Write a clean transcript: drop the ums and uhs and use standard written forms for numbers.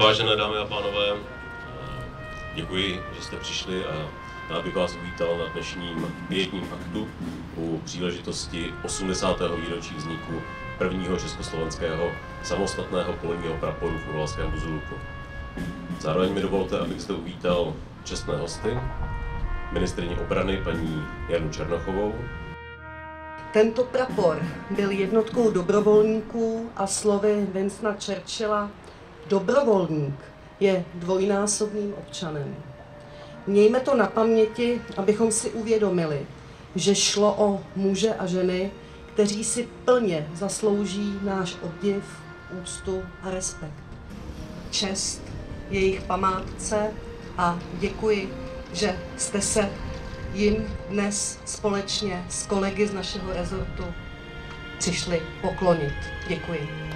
Vážené dámy a pánové, děkuji, že jste přišli a já bych vás uvítal na dnešním pietním aktu u příležitosti 80. výročí vzniku prvního československého samostatného polního praporu v Orlovském Buzulku. Zároveň mi dovolte, abych zde uvítal čestné hosty, ministryni obrany paní Janu Černochovou. Tento prapor byl jednotkou dobrovolníků a slovy Winstona Churchilla dobrovolník je dvojnásobným občanem. Mějme to na paměti, abychom si uvědomili, že šlo o muže a ženy, kteří si plně zaslouží náš obdiv, úctu a respekt. Čest jejich památce a děkuji, že jste se jim dnes společně s kolegy z našeho rezortu přišli poklonit. Děkuji.